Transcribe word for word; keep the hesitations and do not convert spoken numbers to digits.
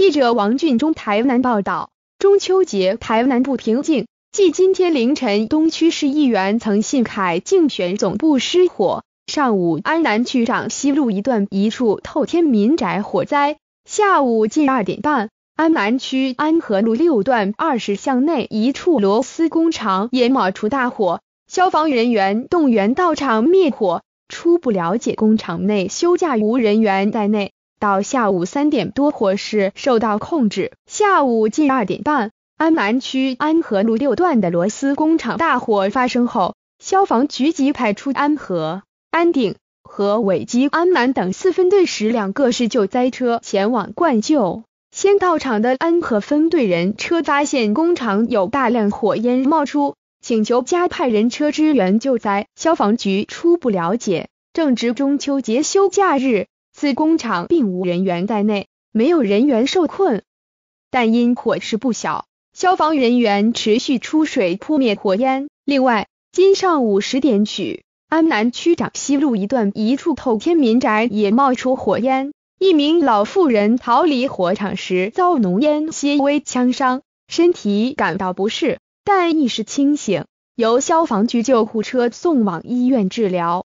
记者王俊忠台南报道，中秋节台南不平静。继今天凌晨东区市议员曾信凯竞选总部失火，上午安南区长西路一段一处透天民宅火灾，下午近二点半，安南区安和路六段二十巷内一处螺丝工厂也冒出大火，消防人员动员到场灭火。初步了解，工厂内休假无人员在内，到下午三点多火势受到控制。下午近二点半，安南区安和路六段的螺丝工厂大火发生后，消防局即派出安和、安定、和伟及安南等四分队十辆各式救灾车前往灌救。先到场的安和分队人车发现工厂有大量火焰冒出，请求加派人车支援救灾。消防局初步了解，正值中秋节休假日，此工厂并无人员在内，没有人员受困，但因火势不小，消防人员持续出水扑灭火焰。另外，今上午十点许，安南区长西路一段一处透天民宅也冒出火焰，一名老妇人逃离火场时遭浓烟些微呛伤，身体感到不适，但意识清醒，由消防局救护车送往医院治疗。